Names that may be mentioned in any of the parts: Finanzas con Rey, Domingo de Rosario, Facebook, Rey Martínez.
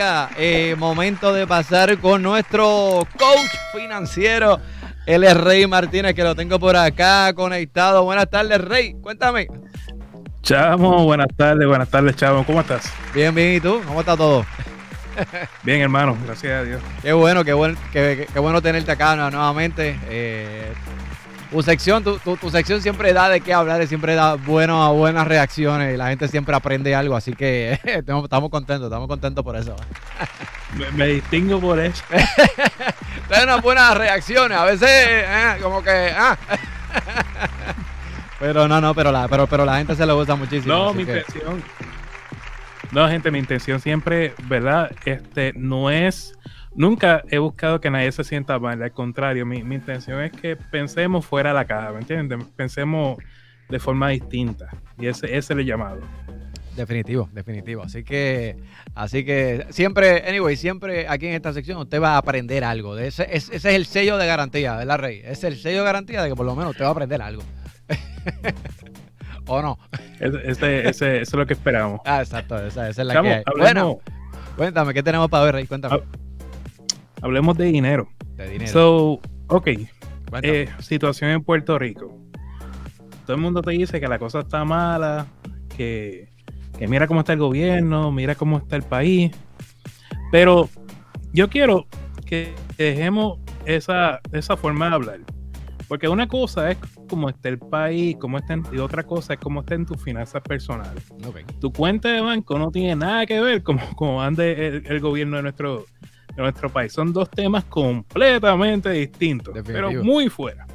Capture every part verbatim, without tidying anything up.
amigas, eh, momento de pasar con nuestro coach financiero. Él es Rey Martínez, que lo tengo por acá conectado. Buenas tardes, Rey. Cuéntame. Chamo, buenas tardes, buenas tardes, Chamo. ¿Cómo estás? Bien, bien. ¿Y tú? ¿Cómo está todo? Bien, hermano. Gracias a Dios. Qué bueno, qué bueno, qué, qué, qué bueno tenerte acá nuevamente. Eh, tu, sección, tu, tu, tu sección siempre da de qué hablar, siempre da bueno, buenas reacciones. Y la gente siempre aprende algo, así que eh, estamos contentos, estamos contentos por eso. Me, me distingo por eso. Hay unas buenas reacciones, a veces eh, como que... Ah. Pero no, no, pero la, pero, pero la gente se lo gusta muchísimo. No, mi que... intención. No, gente, mi intención siempre, ¿verdad? Este, no es... Nunca he buscado que nadie se sienta mal, al contrario, mi, mi intención es que pensemos fuera de la caja, ¿me entiendes? Pensemos de forma distinta, y ese, ese es el llamado. Definitivo, definitivo. Así que, así que siempre, anyway, siempre aquí en esta sección usted va a aprender algo. De ese, ese, ese es el sello de garantía, ¿verdad, Rey? Es el sello de garantía de que por lo menos usted va a aprender algo. ¿O no? Ese, ese, ese, eso es lo que esperamos. Ah, exacto, esa, esa es la Chamo, que hay. Hablemos. Bueno, cuéntame, ¿qué tenemos para ver, Rey? Cuéntame. A Hablemos de dinero. De dinero. So, ok. Eh, situación en Puerto Rico. Todo el mundo te dice que la cosa está mala, que, que mira cómo está el gobierno, mira cómo está el país. Pero yo quiero que dejemos esa, esa forma de hablar. Porque una cosa es cómo está el país, cómo está en, y otra cosa es cómo está en tus finanzas personales. Okay. Tu cuenta de banco no tiene nada que ver con cómo anda el, el gobierno de nuestro En nuestro país. Son dos temas completamente distintos, definitivo, pero muy fuera.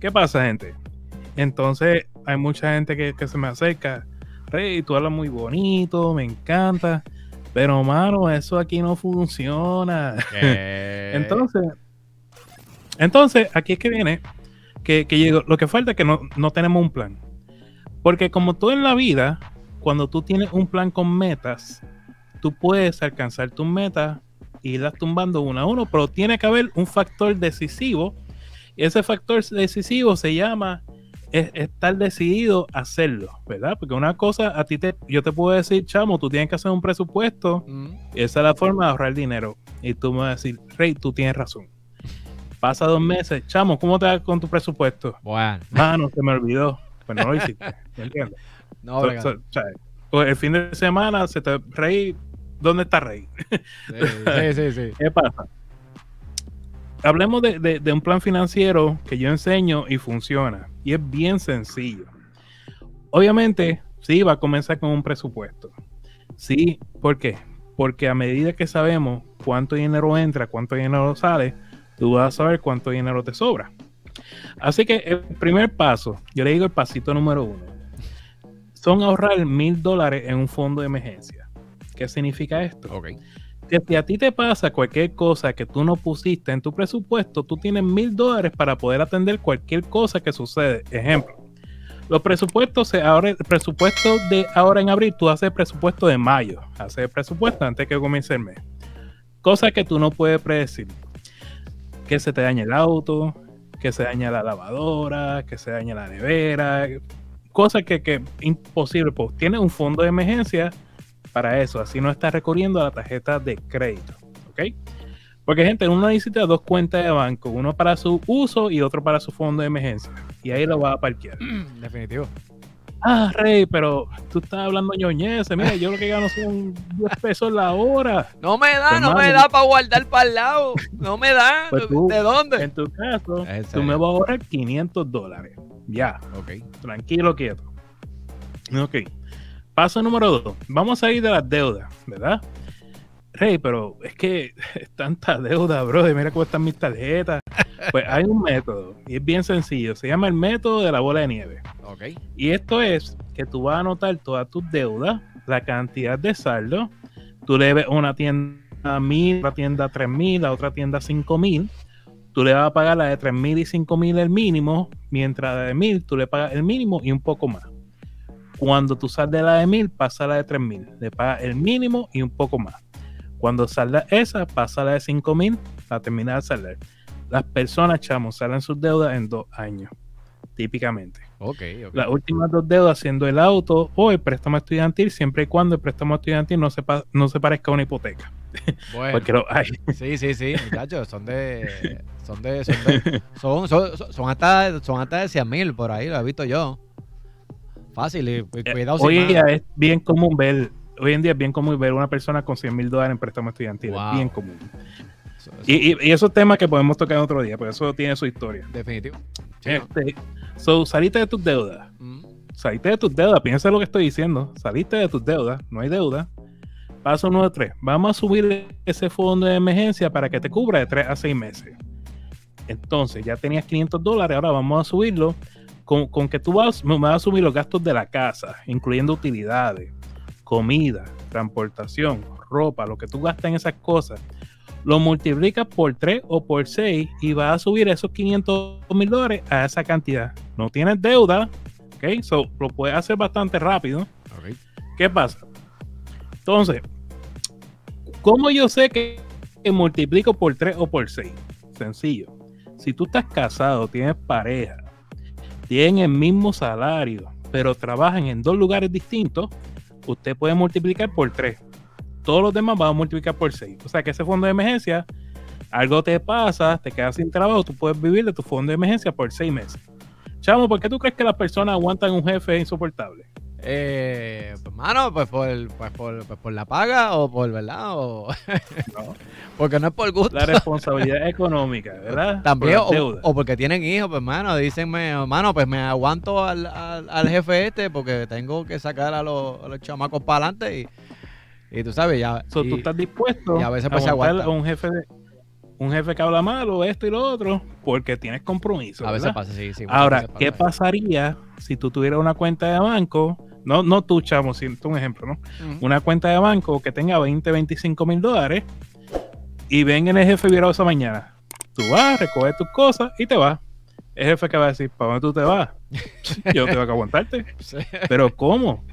¿Qué pasa, gente? Entonces, hay mucha gente que, que se me acerca. Rey, tú hablas muy bonito, me encanta, pero, mano, eso aquí no funciona. entonces, entonces, aquí es que viene que, que llegó, lo que falta es que no, no tenemos un plan. Porque como tú en la vida, cuando tú tienes un plan con metas, tú puedes alcanzar tus metas y las tumbando uno a uno, pero tiene que haber un factor decisivo. Ese factor decisivo se llama es estar decidido a hacerlo, ¿verdad? Porque una cosa, a ti te, yo te puedo decir, chamo, tú tienes que hacer un presupuesto, mm. esa es la forma de ahorrar dinero. Y tú me vas a decir, Rey, tú tienes razón. Pasa dos meses, chamo, ¿cómo te vas con tu presupuesto? Bueno. Mano, se me olvidó. Pues no lo hiciste, ¿me entiendes? No, so, so, pues el fin de semana se te reí, ¿dónde está Rey? Sí, sí, sí. ¿Qué pasa? Hablemos de, de, de un plan financiero que yo enseño y funciona. Y es bien sencillo. Obviamente, sí, va a comenzar con un presupuesto. Sí, ¿por qué? Porque a medida que sabemos cuánto dinero entra, cuánto dinero sale, tú vas a saber cuánto dinero te sobra. Así que el primer paso, yo le digo el pasito número uno, son ahorrar mil dólares en un fondo de emergencia. ¿Qué significa esto? Okay. Que si a ti te pasa cualquier cosa que tú no pusiste en tu presupuesto, tú tienes mil dólares para poder atender cualquier cosa que sucede. Ejemplo, los presupuestos, se ahora, el presupuesto de ahora en abril, tú haces el presupuesto de mayo, haces el presupuesto antes que comience el mes. Cosa que tú no puedes predecir. Que se te dañe el auto, que se dañe la lavadora, que se dañe la nevera, cosas que es imposible. Pues tienes un fondo de emergencia para eso, así no estás recurriendo a la tarjeta de crédito, ¿ok? Porque, gente, uno necesita dos cuentas de banco, uno para su uso y otro para su fondo de emergencia, y ahí lo vas a parquear. Definitivo. Ah, Rey, pero tú estás hablando ñoñez, mira, yo lo que gano son diez pesos la hora. No me da, pues, no madre. me da para guardar para el lado, no me da, pues tú, ¿de dónde? En tu caso, tú me vas a ahorrar quinientos dólares, ya, ok, tranquilo, quieto, ok. Paso número dos. Vamos a ir de las deudas, ¿verdad? Rey, pero es que es tanta deuda, bro. Mira cómo están mis tarjetas. Pues hay un método y es bien sencillo. Se llama el método de la bola de nieve. Okay. Y esto es que tú vas a anotar todas tus deudas, la cantidad de saldo. Tú le debes una tienda mil, otra tienda tres mil, la otra tienda cinco mil. Tú le vas a pagar la de tres mil y cinco mil el mínimo, mientras la de mil tú le pagas el mínimo y un poco más. Cuando tú sales de la de mil, pasa a la de tres mil, le pagas el mínimo y un poco más. Cuando salga esa, pasa a la de cinco mil, la termina de salir. Las personas, chamos, salen sus deudas en dos años. típicamente. Okay, okay. Las últimas dos deudas siendo el auto o el préstamo estudiantil, siempre y cuando el préstamo estudiantil no se, pa no se parezca a una hipoteca. Bueno, porque lo hay. Sí, sí, sí, muchachos, son de... Son de... Son, de, son, son, son, son hasta, son hasta de cien mil por ahí, lo he visto yo. Fácil, y, y cuidado. Eh, hoy en día es bien común ver... Hoy en día es bien común ver una persona con cien mil dólares en préstamo estudiantil. Wow. Es bien común. Eso, eso. Y, y, y esos temas que podemos tocar otro día, porque eso tiene su historia. Definitivo. Este, so, saliste de tus deudas. Mm. Saliste de tus deudas. Piensa lo que estoy diciendo. Saliste de tus deudas. No hay deuda. Paso número tres. Vamos a subir ese fondo de emergencia para que te cubra de tres a seis meses. Entonces, ya tenías quinientos dólares. Ahora vamos a subirlo. Con, con que tú vas, me vas a asumir los gastos de la casa, incluyendo utilidades, comida, transportación, ropa, lo que tú gastas en esas cosas, lo multiplicas por tres o por seis y vas a subir esos quinientos mil dólares a esa cantidad. No tienes deuda, ¿ok? So, lo puedes hacer bastante rápido. Okay. ¿Qué pasa? Entonces, ¿cómo yo sé que multiplico por tres o por seis? Sencillo. Si tú estás casado, tienes pareja, tienen el mismo salario, pero trabajan en dos lugares distintos, usted puede multiplicar por tres. Todos los demás van a multiplicar por seis. O sea que ese fondo de emergencia, algo te pasa, te quedas sin trabajo, tú puedes vivir de tu fondo de emergencia por seis meses. Chamo, ¿por qué tú crees que las personas aguantan un jefe insoportable? Eh, pues, mano, pues por, pues, por, pues por la paga o por, ¿verdad? O... No. Porque no es por gusto. La responsabilidad económica, ¿verdad? También, por o, o porque tienen hijos, pues, mano, dicenme, hermano, pues me aguanto al, al, al jefe este porque tengo que sacar a los, a los chamacos para adelante y, y tú sabes, ya. So, y, tú estás dispuesto y a veces pues, a aguantar a un jefe de, un jefe que habla malo, esto y lo otro, porque tienes compromiso, ¿verdad? A veces pasa, sí, sí. Ahora, pasa, ¿qué pasaría si tú tuvieras una cuenta de banco? No, no tú, chamo, siento un ejemplo, ¿no? Uh-huh. Una cuenta de banco que tenga veinte, veinticinco mil dólares y ven en el jefe virado esa mañana. Tú vas, recoges tus cosas y te vas. El jefe que va a decir, ¿para dónde tú te vas? Yo tengo que aguantarte. Sí. ¿Pero cómo?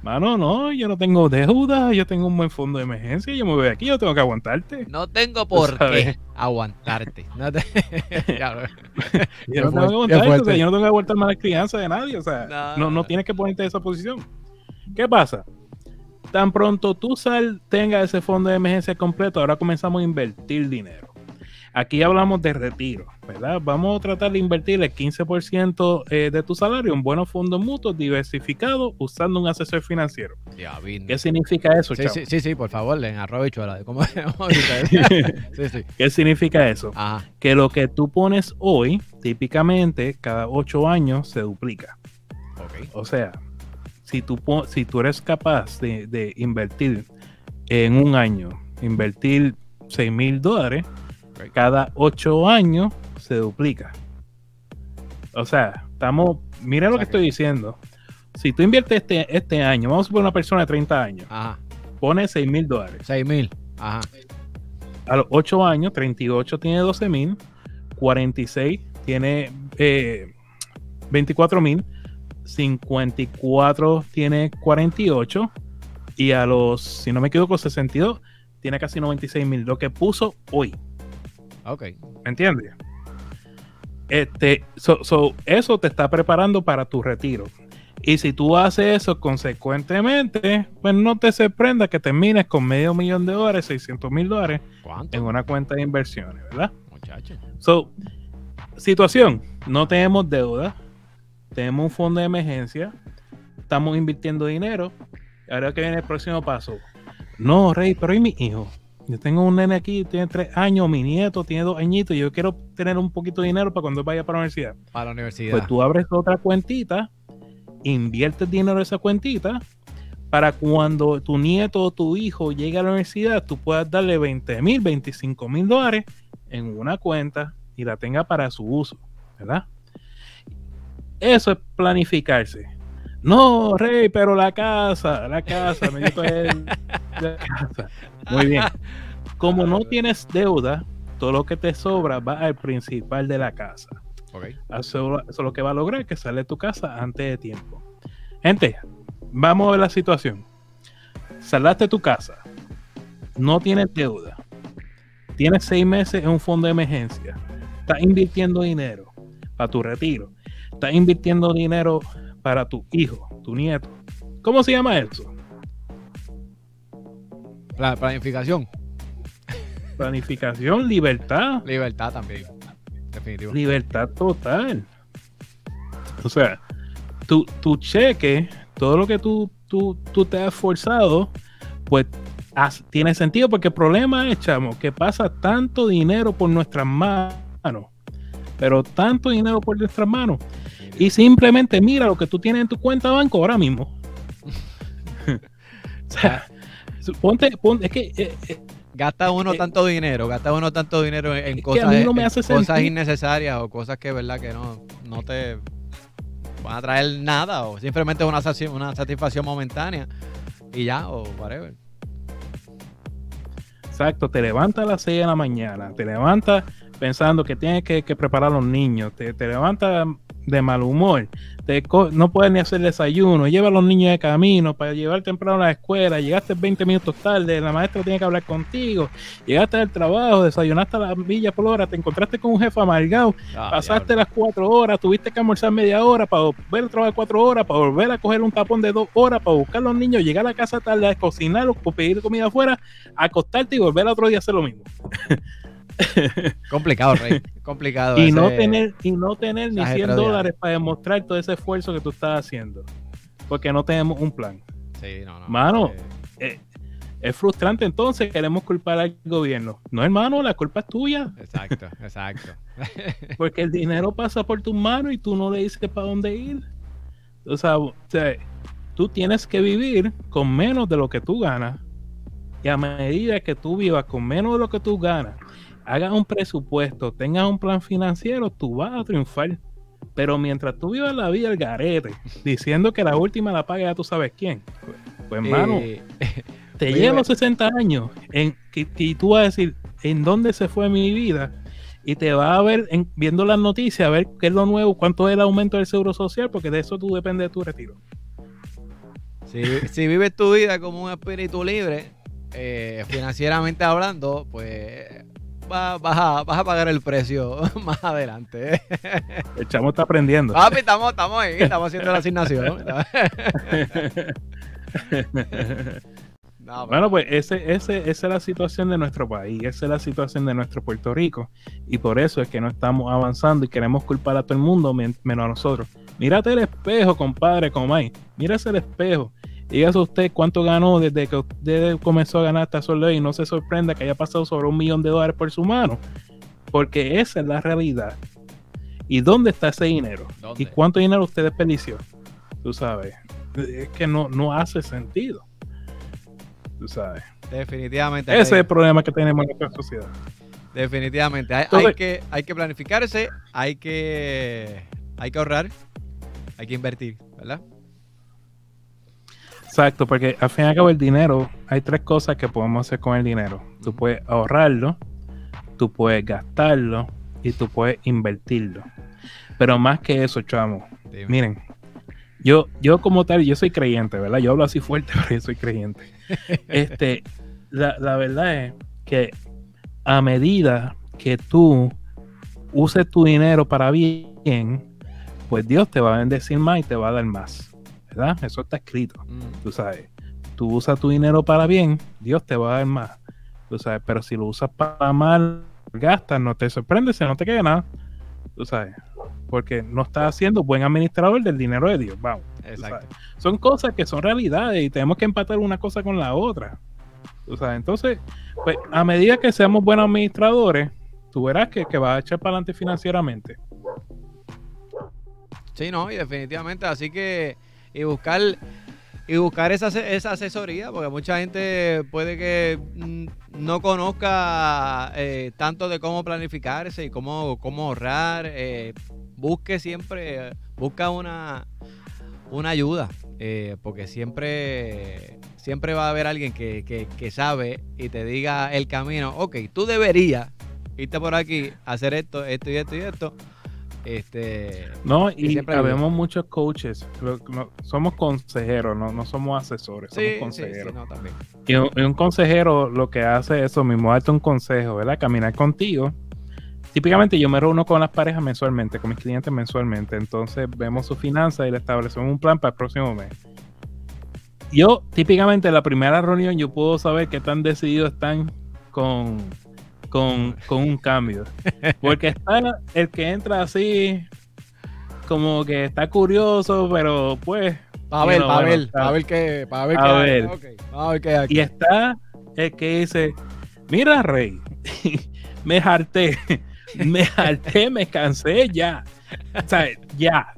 Mano, no, yo no tengo deuda, yo tengo un buen fondo de emergencia, yo me voy aquí, yo tengo que aguantarte. No tengo por qué aguantarte. No te... yo no tengo que aguantarte, o sea, yo no tengo que aguantar mala crianza de nadie, o sea, no, no, no tienes que ponerte en esa posición. ¿Qué pasa? Tan pronto tú sal, tenga ese fondo de emergencia completo, ahora comenzamos a invertir dinero. Aquí hablamos de retiro, ¿verdad? Vamos a tratar de invertir el quince por ciento de tu salario en buenos fondos mutuos diversificados usando un asesor financiero. Ya, ¿qué significa eso, sí, chavo? Sí, sí, sí, por favor, en arroba y chuela. ¿Cómo se llama ahorita? Sí, sí. ¿Qué significa eso? Ajá. Que lo que tú pones hoy, típicamente, cada ocho años se duplica. Okay. O sea, si tú, si tú eres capaz de, de invertir en un año, invertir seis mil dólares, cada ocho años se duplica. O sea, estamos... Mira lo que estoy diciendo. Si tú inviertes este, este año, vamos a poner una persona de treinta años. Ajá. Pone seis mil dólares. seis mil. Ajá. A los ocho años, treinta y ocho tiene doce mil, cuarenta y seis tiene eh, veinticuatro mil, cincuenta y cuatro tiene cuarenta y ocho y a los, si no me equivoco, sesenta y dos tiene casi noventa y seis mil, lo que puso hoy. Ok. ¿Me entiendes? Este, so, so, eso te está preparando para tu retiro. Y si tú haces eso consecuentemente, pues no te sorprenda que termines con medio millón de dólares, seiscientos mil dólares en una cuenta de inversiones, ¿verdad? Muchacho. So, situación, no tenemos deuda, tenemos un fondo de emergencia, estamos invirtiendo dinero, ahora que viene el próximo paso. No, Rey, pero ¿y mi hijo? Yo tengo un nene aquí, tiene tres años, mi nieto tiene dos añitos, y yo quiero tener un poquito de dinero para cuando vaya para la universidad. Para la universidad. Pues tú abres otra cuentita, inviertes dinero en esa cuentita, para cuando tu nieto o tu hijo llegue a la universidad, tú puedas darle veinte mil, veinticinco mil dólares en una cuenta y la tenga para su uso, ¿verdad? Eso es planificarse. No, Rey, pero la casa, la casa, me dijo él, la casa. Muy bien. Como no tienes deuda, todo lo que te sobra va al principal de la casa. Okay. Eso, eso es lo que va a lograr, que sale de tu casa antes de tiempo. Gente, vamos a ver la situación. Saldaste de tu casa, no tienes deuda, tienes seis meses en un fondo de emergencia, estás invirtiendo dinero para tu retiro. estás invirtiendo dinero para tu hijo, tu nieto. ¿Cómo se llama eso? La planificación. Planificación, libertad. Libertad también. Definitivo. Libertad total. O sea, tu, tu cheque, todo lo que tú, tú, tú te has esforzado, pues has, tiene sentido, porque el problema es, chamo, que pasa tanto dinero por nuestras manos, pero tanto dinero por nuestras manos, y simplemente mira lo que tú tienes en tu cuenta de banco ahora mismo. O sea, ponte, ponte, es que... Eh, eh, Gasta uno tanto eh, dinero, gasta uno tanto dinero en, en cosas, no en cosas innecesarias o cosas que, verdad, que no, no te van a traer nada, o simplemente una, una satisfacción momentánea y ya, o whatever. Exacto, te levantas a las seis de la mañana, te levantas pensando que tienes que, que preparar a los niños, te, te levantas de mal humor, te no puedes ni hacer desayuno, lleva a los niños de camino para llevar temprano a la escuela, llegaste veinte minutos tarde, la maestra tiene que hablar contigo, llegaste al trabajo, desayunaste a la Villa Polora, te encontraste con un jefe amargado, ah, pasaste diablo. las cuatro horas, tuviste que almorzar media hora para volver a trabajar cuatro horas, para volver a coger un tapón de dos horas, para buscar a los niños, llegar a la casa tarde, a cocinarlos, pedir comida afuera, acostarte y volver al otro día a hacer lo mismo. Complicado, Rey. Complicado. Y no tener, y no tener ni cien dólares para demostrar todo ese esfuerzo que tú estás haciendo, porque no tenemos un plan. Sí, no, no. Mano, eh, es frustrante, entonces queremos culpar al gobierno. No, hermano, la culpa es tuya. Exacto, exacto. Porque el dinero pasa por tus manos y tú no le dices para dónde ir. O sea, o sea, tú tienes que vivir con menos de lo que tú ganas. Y a medida que tú vivas con menos de lo que tú ganas, hagas un presupuesto, tengas un plan financiero, tú vas a triunfar. Pero mientras tú vivas la vida al garete, diciendo que la última la paga ya tú sabes quién, pues, hermano, eh, te llevan los sesenta años en, y, y tú vas a decir, ¿en dónde se fue mi vida? Y te vas a ver en, viendo las noticias, a ver qué es lo nuevo, cuánto es el aumento del seguro social, porque de eso tú depende de tu retiro. Si, si vives tu vida como un espíritu libre, eh, financieramente hablando, pues... Vas a, vas a pagar el precio más adelante. El chamo está aprendiendo. Papi, estamos, estamos ahí, estamos haciendo la asignación. No, bueno, pues ese, ese, esa es la situación de nuestro país, esa es la situación de nuestro Puerto Rico, y por eso es que no estamos avanzando y queremos culpar a todo el mundo menos a nosotros. Mírate el espejo, compadre, como hay. Mírase el espejo. Dígase usted cuánto ganó desde que usted comenzó a ganar hasta su ley, y no se sorprenda que haya pasado sobre un millón de dólares por su mano, porque esa es la realidad. ¿Y dónde está ese dinero? ¿Dónde? ¿Y cuánto dinero usted desperdició? Tú sabes, es que no, no hace sentido. Tú sabes. Definitivamente. Ese es el problema que tenemos en nuestra sociedad. Definitivamente. Hay, Entonces, hay, que, hay que planificarse, hay que, hay que ahorrar, hay que invertir, ¿verdad? Exacto, porque al fin y al cabo el dinero, hay tres cosas que podemos hacer con el dinero. Tú puedes ahorrarlo, tú puedes gastarlo y tú puedes invertirlo. Pero más que eso, chamo, Dime. miren, yo, yo como tal, yo soy creyente, ¿verdad? Yo hablo así fuerte, pero yo soy creyente. Este, la, la verdad es que a medida que tú uses tu dinero para bien, pues Dios te va a bendecir más y te va a dar más. ¿Verdad? Eso está escrito, mm. tú sabes. Tú usas tu dinero para bien, Dios te va a dar más, tú sabes. Pero si lo usas para mal, gastas, no te sorprendes, si no te queda nada, tú sabes. Porque no estás siendo buen administrador del dinero de Dios, vamos. Exacto. Son cosas que son realidades y tenemos que empatar una cosa con la otra, tú sabes. Entonces, pues, a medida que seamos buenos administradores, tú verás que, que vas a echar para adelante financieramente. Sí, no, y definitivamente, así que Y buscar, y buscar esa, esa asesoría, porque mucha gente puede que no conozca eh, tanto de cómo planificarse y cómo, cómo ahorrar. Eh, busque siempre, busca una, una ayuda, eh, porque siempre, siempre va a haber alguien que, que, que sabe y te diga el camino. Ok, tú deberías irte por aquí, hacer esto, esto y esto y esto. Este, no, y sabemos muchos coaches, lo, lo, somos consejeros, no, no somos asesores, sí, somos consejeros. Sí, sí, no, también. Y, un, y un consejero lo que hace es eso mismo, darte un consejo, ¿verdad? Caminar contigo Típicamente yo me reúno con las parejas mensualmente, con mis clientes mensualmente, entonces vemos sus finanzas y le establecemos un plan para el próximo mes. Yo, típicamente en la primera reunión yo puedo saber qué tan decididos están con, con, con un cambio, porque está el que entra así, como que está curioso, pero pues... A ver, a ver, a ver qué... A ver, a ver. Okay, a ver qué hay aquí. Y está el que dice, mira Rey, me harté, me harté, me cansé ya, o sea, ya,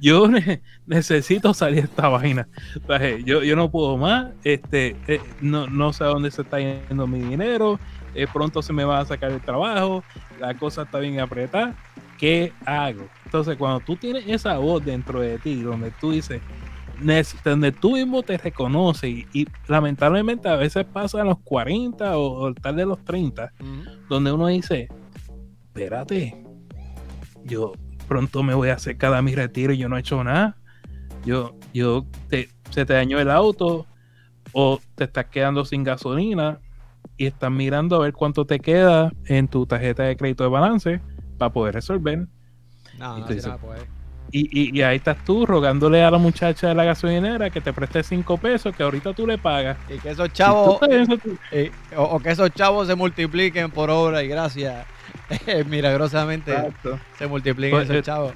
yo ne necesito salir de esta vaina, o sea, yo, yo no puedo más, este, eh, no, no sé a dónde se está yendo mi dinero, eh, pronto se me va a sacar el trabajo, la cosa está bien apretada, ¿qué hago? Entonces cuando tú tienes esa voz dentro de ti, donde tú dices, donde tú mismo te reconoces y, y lamentablemente a veces pasa a los cuarenta o, o tal de los treinta, uh-huh, donde uno dice, espérate, yo pronto me voy a hacer cada mi retiro y yo no he hecho nada, yo, yo te, se te dañó el auto o te estás quedando sin gasolina y estás mirando a ver cuánto te queda en tu tarjeta de crédito de balance para poder resolver. No, no, dices, Y, y, y ahí estás tú rogándole a la muchacha de la gasolinera que te preste cinco pesos que ahorita tú le pagas. Y que esos chavos, y, o, o que esos chavos se multipliquen por obra y gracia. Milagrosamente. Exacto. Se multipliquen pues, esos chavos.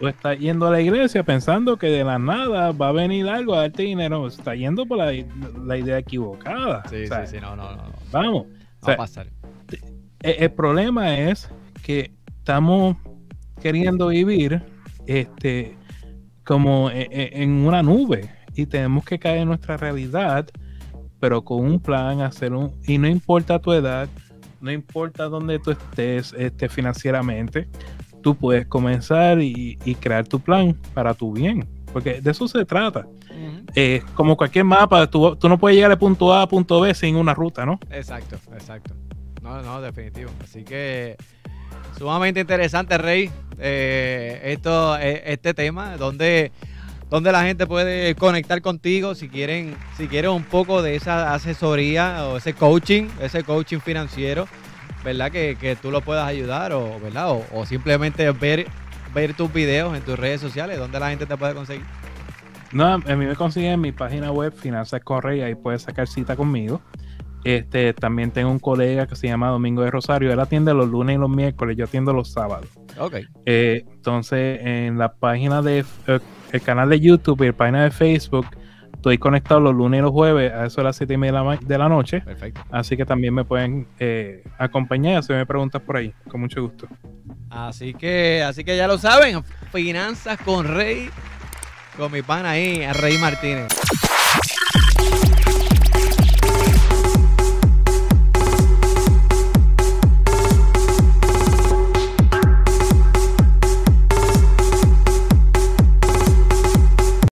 O está yendo a la iglesia pensando que de la nada va a venir algo a darte dinero. Está yendo por la, la idea equivocada. Sí, o sea, sí, sí, no, no, no. Vamos. O sea, va a pasar. El, el problema es que estamos queriendo vivir este como en una nube y tenemos que caer en nuestra realidad, pero con un plan, hacer un, y no importa tu edad, no importa dónde tú estés este, financieramente, tú puedes comenzar y, y crear tu plan para tu bien, porque de eso se trata. Uh-huh. Eh, como cualquier mapa, tú, tú no puedes llegar de punto A a punto B sin una ruta, ¿no? Exacto, exacto. No, no, definitivo. Así que sumamente interesante, Rey, eh, esto, este tema, donde, donde la gente puede conectar contigo si quieren, si quieren un poco de esa asesoría o ese coaching, ese coaching financiero, ¿verdad? Que, que tú lo puedas ayudar o, ¿verdad? O, o simplemente ver, ver tus videos en tus redes sociales, ¿dónde la gente te puede conseguir? No, a mí me consiguen en mi página web, Finanzas con Rey, ahí puedes sacar cita conmigo. Este, también tengo un colega que se llama Domingo de Rosario, él atiende los lunes y los miércoles, yo atiendo los sábados. Okay. Eh, entonces en la página de eh, el canal de YouTube y la página de Facebook estoy conectado los lunes y los jueves a eso de las siete y media de la noche. Perfecto. Así que también me pueden eh, acompañar, si me preguntas por ahí, con mucho gusto. Así que, así que ya lo saben, Finanzas con Rey, con mi pana ahí, Rey Martínez.